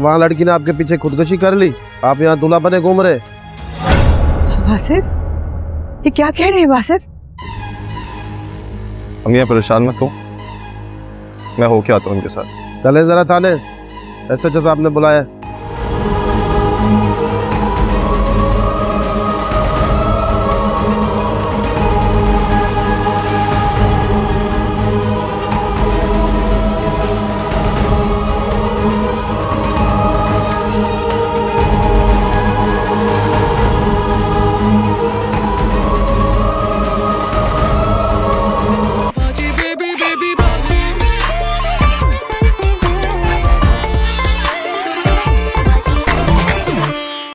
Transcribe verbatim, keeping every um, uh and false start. वहाँ लड़की ने आपके पीछे खुदकुशी कर ली, आप यहाँ दूल्हा बने घूम रहे। वासिफ, ये क्या कह रहे हैं वासिफ? हम यहाँ परेशान मत हो, मैं होके आता हूँ उनके साथ। चले जरा थाने, एसएच ओ साहब ने बुलाया।